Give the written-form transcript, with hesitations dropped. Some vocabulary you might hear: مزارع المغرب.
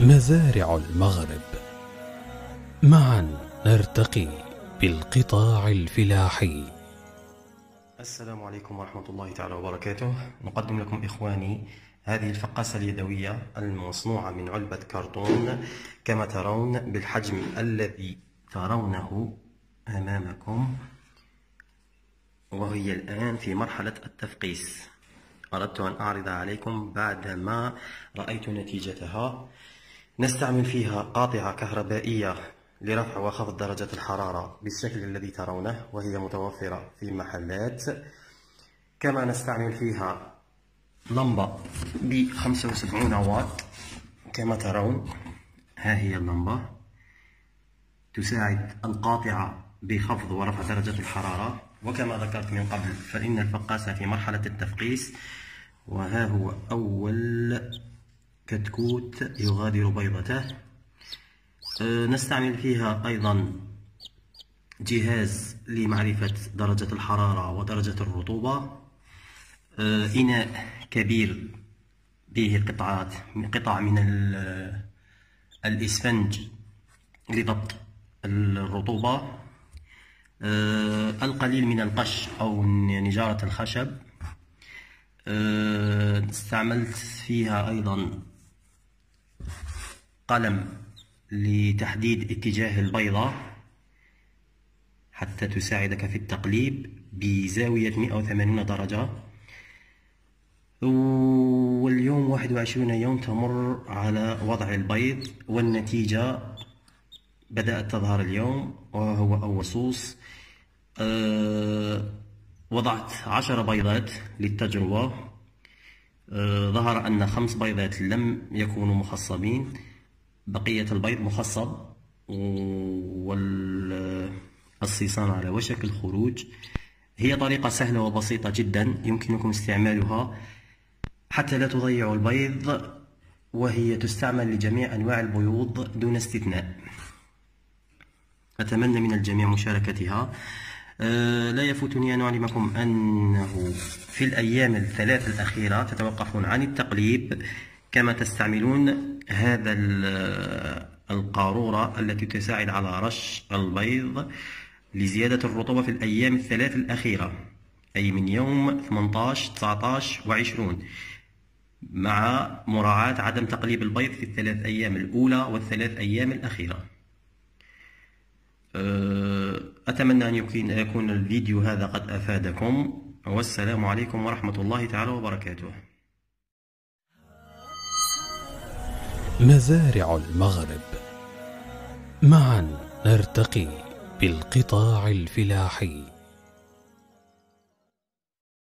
مزارع المغرب، معا نرتقي بالقطاع الفلاحي. السلام عليكم ورحمة الله تعالى وبركاته. نقدم لكم إخواني هذه الفقاسة اليدوية المصنوعة من علبة كرتون كما ترون، بالحجم الذي ترونه أمامكم، وهي الآن في مرحلة التفقيس. أردت أن أعرض عليكم بعدما رأيت نتيجتها. نستعمل فيها قاطعة كهربائية لرفع وخفض درجة الحرارة بالشكل الذي ترونه، وهي متوفرة في المحلات. كما نستعمل فيها لمبة ب 75 واط كما ترون، ها هي اللمبة، تساعد القاطعة بخفض ورفع درجة الحرارة. وكما ذكرت من قبل فإن الفقاسة في مرحلة التفقيس، وها هو أول كتكوت يغادر بيضته. نستعمل فيها أيضا جهاز لمعرفة درجة الحرارة ودرجة الرطوبة، إناء كبير به قطع من الإسفنج لضبط الرطوبة، القليل من القش أو نجارة الخشب. استعملت فيها أيضا قلم لتحديد اتجاه البيضة حتى تساعدك في التقليب بزاوية 180 درجة. واليوم 21 يوم تمر على وضع البيض، والنتيجة بدأت تظهر اليوم، وهو أول صوص. وضعت 10 بيضات للتجربة، ظهر أن 5 بيضات لم يكونوا مخصبين، بقية البيض مخصب والصيصان على وشك الخروج. هي طريقة سهلة وبسيطة جدا يمكنكم استعمالها حتى لا تضيعوا البيض، وهي تستعمل لجميع أنواع البيوض دون استثناء. أتمنى من الجميع مشاركتها. لا يفوتني أن أعلمكم أنه في الأيام الثلاث الأخيرة تتوقفون عن التقليب، كما تستعملون هذا القارورة التي تساعد على رش البيض لزيادة الرطوبة في الأيام الثلاث الأخيرة، أي من يوم 18 19 و20، مع مراعاة عدم تقليب البيض في الثلاث أيام الأولى والثلاث أيام الأخيرة. أتمنى أن يكون الفيديو هذا قد أفادكم، والسلام عليكم ورحمة الله تعالى وبركاته. مزارع المغرب، معا نرتقي بالقطاع الفلاحي.